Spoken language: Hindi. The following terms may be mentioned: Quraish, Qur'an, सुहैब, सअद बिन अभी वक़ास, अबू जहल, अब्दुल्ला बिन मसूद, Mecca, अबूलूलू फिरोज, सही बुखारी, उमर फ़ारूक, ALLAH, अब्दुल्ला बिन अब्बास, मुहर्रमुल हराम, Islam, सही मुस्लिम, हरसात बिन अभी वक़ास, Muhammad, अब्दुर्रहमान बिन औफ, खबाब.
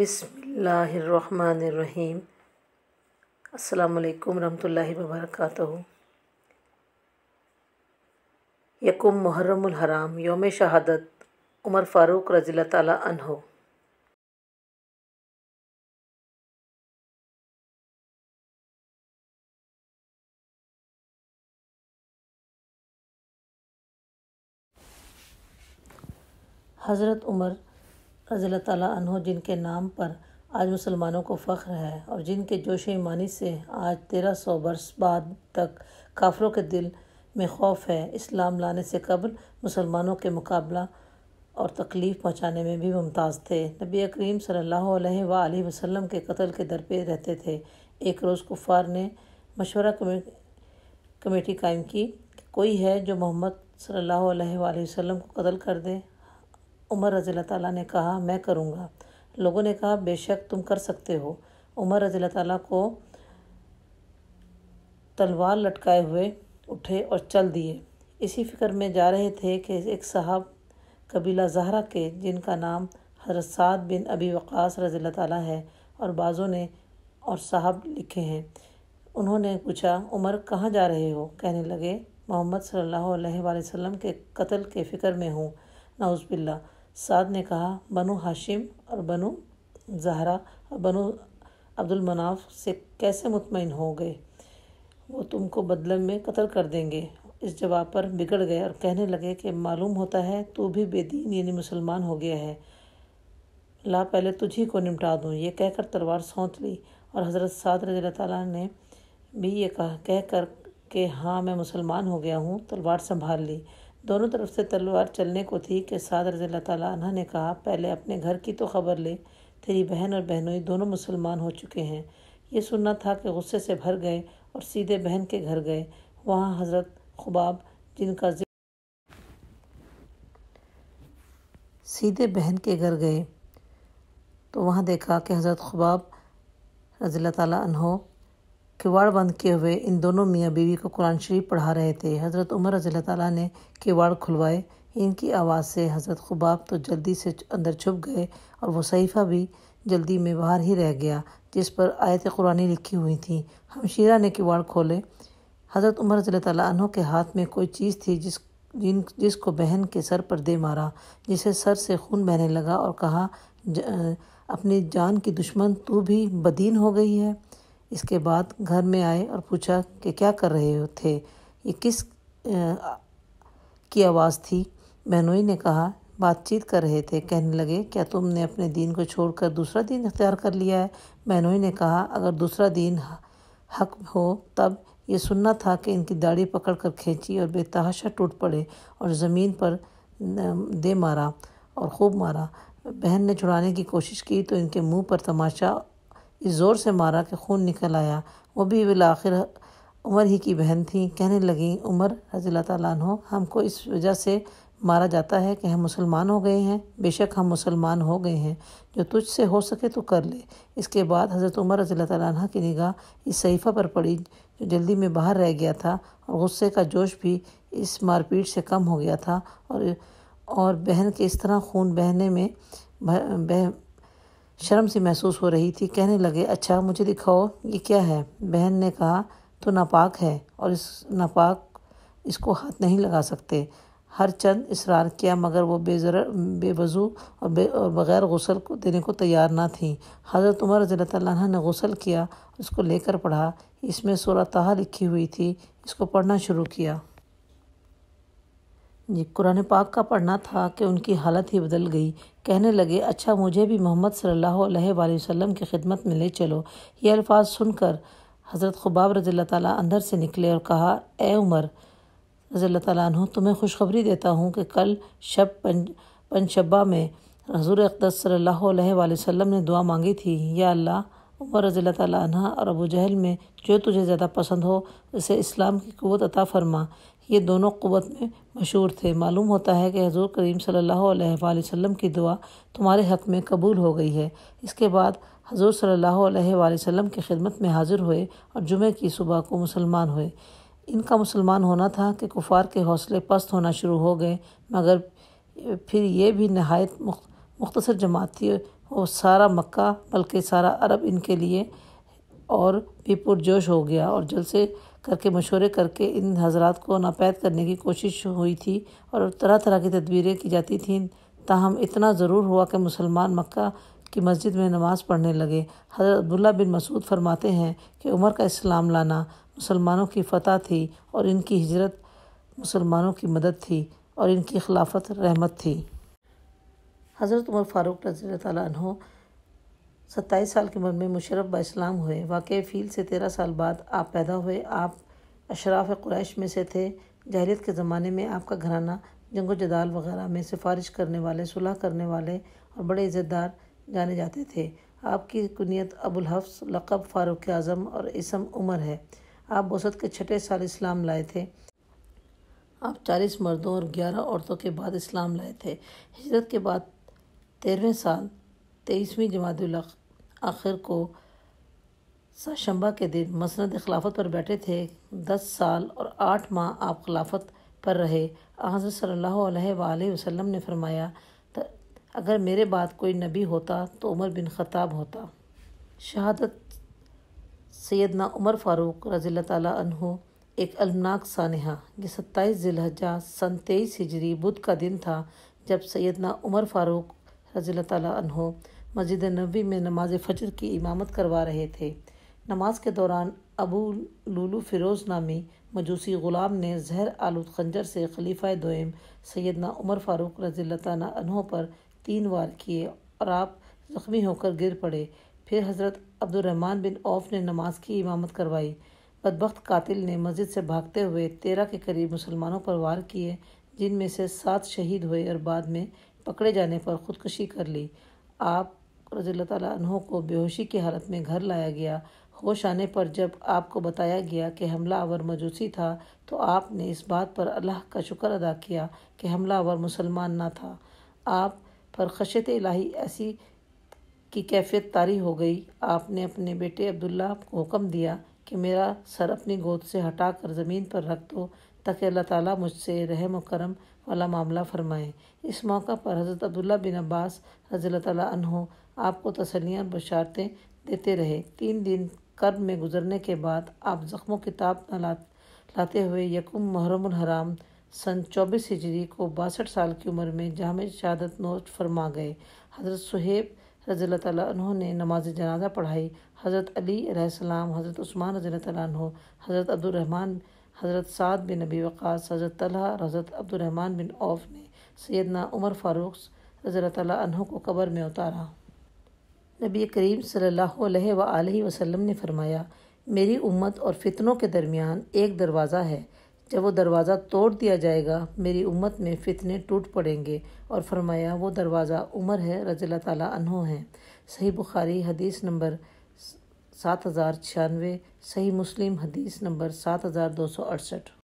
बिस्मिल्लाहिर्रहमानिर्रहीम। अस्सलामुअलैकुम रहमतुल्लाहि वबरकातुहू। यकुम मुहर्रमुल हराम, योम शहादत, उमर फ़ारूक रज़ियल्लाहु तआला अन्हु। हज़रत उमर रज़ियल्लाहु तआला अन्हु, जिनके नाम पर आज मुसलमानों को फ़ख्र है और जिनके जोश ईमानी से आज 1300 वर्ष बाद तक काफिरों के दिल में खौफ है, इस्लाम लाने से कबल मुसलमानों के मुकाबला और तकलीफ़ पहुँचाने में भी मुमताज़ थे। नबी करीम सल्लल्लाहु अलैहि वसल्लम के कत्ल के दर पे रहते थे। एक रोज़ कुफ़ार ने मशवरा कमेटी कायम की कि कोई है जो मोहम्मद सल्लल्लाहु अलैहि वसल्लम को कत्ल कर दे। उमर रज़ियल्लाहु तआला ने कहा, मैं करूँगा। लोगों ने कहा, बेशक तुम कर सकते हो। उमर रज़ियल्लाहु तआला को तलवार लटकाए हुए उठे और चल दिए। इसी फिक्र में जा रहे थे कि एक साहब कबीला ज़हरा के, जिनका नाम हरसात बिन अभी वक़ास रज़ियल्लाहु तआला है और बाज़ों ने और साहब लिखे हैं, उन्होंने पूछा, उमर कहाँ जा रहे हो? कहने लगे, मोहम्मद सल्लल्लाहु अलैहि वसल्लम के कत्ल के फ़िक्र में हूँ, नाउज़ बिल्ला। साद ने कहा, बनु हाशिम और बनु ज़हरा और बनु अब्दुल मनाफ से कैसे मुतमईन हो गए? वो तुमको बदले में कत्ल कर देंगे। इस जवाब पर बिगड़ गए और कहने लगे कि मालूम होता है तू भी बेदीन यानी मुसलमान हो गया है, ला पहले तुझी को निपटा दूँ। ये कहकर तलवार सौंत ली। और हज़रत साद रज़ियल्लाहु तआला ने भी ये कहा कहकर कि हाँ मैं मुसलमान हो गया हूँ, तलवार संभाल ली। दोनों तरफ से तलवार चलने को थी कि साद रज़ियल्लाहु तआला अन्हा ने कहा, पहले अपने घर की तो खबर ले, तेरी बहन और बहनोई दोनों मुसलमान हो चुके हैं। ये सुनना था कि गुस्से से भर गए और सीधे बहन के घर गए। वहाँ हज़रत खबाब, जिनका जिक्र सीधे बहन के घर गए तो वहाँ देखा कि हज़रत खबाब रज़ियल्लाहु तआला अन्हो किवाड़ बंद किए हुए इन दोनों मियाँ बीवी को कुरान शरीफ पढ़ा रहे थे। हज़रत उमर रज़ियल्लाहु तआला ने किवाड़ खुलवाए। इनकी आवाज़ से हज़रत खबाब तो जल्दी से अंदर छुप गए और वो सहीफ़ा भी जल्दी में बाहर ही रह गया जिस पर आयत कुरानी लिखी हुई थी। हमशीरा ने किवाड़ खोले। हज़रत उमर रज़ियल्लाहु तआला अन्हु के हाथ में कोई चीज़ थी जिसको बहन के सर पर दे मारा, जिसे सर से खून बहने लगा और कहा, अपनी जान की दुश्मन तू भी बदीन हो गई है। इसके बाद घर में आए और पूछा कि क्या कर रहे थे, ये किस की आवाज़ थी? बहनोई ने कहा, बातचीत कर रहे थे। कहने लगे, क्या तुमने अपने दीन को छोड़कर दूसरा दीन अख्तियार कर लिया है? बहनोई ने कहा, अगर दूसरा दीन हक हो तब। ये सुनना था कि इनकी दाढ़ी पकड़ कर खींची और बेतहाशा टूट पड़े और ज़मीन पर दे मारा और खूब मारा। बहन ने छुड़ाने की कोशिश की तो इनके मुँह पर तमाचा इस ज़ोर से मारा कि खून निकल आया। वो भी बिलआखिर उमर ही की बहन थी। कहने लगी, उमर रज़ियल्लाहु तआला अन्हु, हमको इस वजह से मारा जाता है कि हम मुसलमान हो गए हैं। बेशक हम मुसलमान हो गए हैं, जो तुझसे हो सके तो कर ले। इसके बाद हज़रत उमर रज़ियल्लाहु तआला अन्हा की निगाह इस सहीफ़ा पर पड़ी जो जल्दी में बाहर रह गया था और गुस्से का जोश भी इस मारपीट से कम हो गया था और बहन के इस तरह खून बहने में शर्म सी महसूस हो रही थी। कहने लगे, अच्छा मुझे दिखाओ ये क्या है। बहन ने कहा, तो नापाक है और इस नापाक इसको हाथ नहीं लगा सकते। हर चंद इसरार किया मगर वो बेवजू और बग़ैर गुसल को देने को तैयार ना थी। हज़रत उमर रज़ियल्लाहु तआला अन्हा ने गुसल किया, उसको लेकर पढ़ा। इसमें सूरह तल्हा लिखी हुई थी, इसको पढ़ना शुरू किया। जी कुरान पाक का पढ़ना था कि उनकी हालत ही बदल गई। कहने लगे, अच्छा मुझे भी मोहम्मद सल्लल्लाहु अलैहि वसल्लम की खिदमत में ले चलो। ये अल्फाज सुनकर हज़रत खबाब रज़ियल्लाहु तआला अंदर से निकले और कहा, ए उमर रज़ियल्लाहु तआला अन्हु, तुम्हें खुशखबरी देता हूँ कि कल शब पंजशब्बा में हुज़ूर अक़दस सल्लल्लाहु अलैहि वसल्लम ने दुआ मांगी थी, या अल्लाह, उमर रज़ियल्लाहु तआला अन्हा और अबू जहल में जो तुझे ज़्यादा पसंद हो उसे इस्लाम की क़ुव्वत अता फ़रमा। ये दोनों क़ुव्वत में मशहूर थे। मालूम होता है कि हुज़ूर करीम सल्लल्लाहु अलैहि वसल्लम की दुआ तुम्हारे हक़ में कबूल हो गई है। इसके बाद हुज़ूर सल्लल्लाहु अलैहि वसल्लम की खिदमत में हाज़िर हुए और जुमे की सुबह को मुसलमान हुए। इनका मुसलमान होना था कि कुफ़ार के हौसले पस्त होना शुरू हो गए, मगर फिर ये भी नहायत मुख्तसर जमात थी और सारा मक्का बल्कि सारा अरब इनके लिए और भी पुरजोश हो गया और जलसे करके मशवरे करके इन हजरात को नापैद करने की कोशिश हुई थी और तरह तरह की तदबीरें की जाती थीं। ताहम इतना ज़रूर हुआ कि मुसलमान मक्का की मस्जिद में नमाज़ पढ़ने लगे। हज़रत अब्दुल्ला बिन मसूद फरमाते हैं कि उमर का इस्लाम लाना मुसलमानों की फ़तह थी और इनकी हिजरत मुसलमानों की मदद थी और इनकी खिलाफत रहमत थी। हज़रत उमर फ़ारूक रज़ियल्लाहु तआला अन्हु 27 साल की उम्र में मुशर्रफ बा इस्लाम हुए। वाक़ई फ़ील से 13 साल बाद आप पैदा हुए। आप अशराफ कुरैश में से थे। जाहिलियत के ज़माने में आपका घराना जंगो जदाल वगैरह में सिफारिश करने वाले, सुलह करने वाले और बड़े इज़्ज़तदार जाने जाते थे। आपकी कुनियत अबुल हफ्स, लक़ब फ़ारूक आज़म और इसम उमर है। आप 62 के 6ठे साल इस्लाम लाए थे। आप 40 मर्दों और 11 औरतों के बाद इस्लाम लाए थे। हिजरत के बाद 13वें साल 23वीं जमादुल आखिर को शाशंबा के दिन मसनद खिलाफत पर बैठे थे। 10 साल और 8 माह आप खिलाफत पर रहे। हज़रत सल्लल्लाहु अलैहि वसल्लम ने फरमाया, अगर मेरे बाद कोई नबी होता तो उमर बिन ख़त्ताब होता। शहादत सैयदना उमर फ़ारूक रज़ियल्लाहु तआला अन्हु एक अलमनाक सानहा। ये 27 ज़िलहज्जा सन 23 हिजरी बुध का दिन था जब सैयदना उमर फ़ारूक रज़ियल्लाहु तआला अन्हु मस्जिद नबी में नमाज फजर की इमामत करवा रहे थे। नमाज के दौरान अबूलूलू फिरोज नामी मजूसी ग़ुलाम ने जहर आलूद खंजर से खलीफा दोएम सैयदना उमर फ़ारूक रज़ियल्लाहु तआला अन्हु पर 3 वार किए और आप ज़ख्मी होकर गिर पड़े। फिर हज़रत अब्दुर्रहमान बिन औफ ने नमाज की इमामत करवाई। बदबख्त कातिल ने मस्जिद से भागते हुए 13 के करीब मुसलमानों पर वार किए, जिनमें से 7 शहीद हुए और बाद में पकड़े जाने पर ख़ुदकुशी कर ली। आप रज़ियल्लाहु तआला अन्हु को बेहोशी की हालत में घर लाया गया। होश आने पर जब आपको बताया गया कि हमला आवर मजूसी था तो आपने इस बात पर अल्लाह का शुक्र अदा किया कि हमला आवर मुसलमान ना था। आप पर खशयत इलाही ऐसी की कैफियत तारी हो गई। आपने अपने बेटे अब्दुल्ला को हुक्म दिया कि मेरा सर अपनी गोद से हटा कर ज़मीन पर रख दो ताकि अल्लाह ताला मुझसे रहम और करम वाला मामला फरमाए। इस मौका पर हज़रत अब्दुल्ला बिन अब्बास रज़ियल्लाहु तआला अन्हु आपको तसल्लियाँ और बशारतें देते रहे। 3 दिन कर्ब में गुजरने के बाद आप ज़ख्मों की ताप न लाते हुए यकुम मुहर्रमुल हराम सन 24 हिजरी को 62 साल की उम्र में जामे शहादत नोश फरमा गए। हज़रत सुहैब रज़ियल्लाहु तआला अन्हु ने नमाज जनाजा पढ़ाई। हज़रत अली अलैहिस्सलाम, हज़रत उस्मान रज़ियल्लाहु तआला अन्हु, हज़रत अब्दुर्रहमान, हज़रत सअद बिन अभी वक़ास, हज़रत तल्हा, हज़रत अब्दुर्रहमान बिन औफ ने सैयदना उमर फ़ारूक रज़ियल्लाहु तआला अन्हु को कब्र में उतारा। नबी करीम सल्लल्लाहु अलैहि वसल्लम ने फरमाया, मेरी उम्मत और फितनों के दरमियान एक दरवाज़ा है। जब वो दरवाज़ा तोड़ दिया जाएगा मेरी उम्मत में फितने टूट पड़ेंगे। और फरमाया, वो दरवाज़ा उमर है रज़ियल्लाहु तआला अन्हु है। सही बुखारी हदीस नंबर 7096, सही मुस्लिम हदीस नंबर 7268।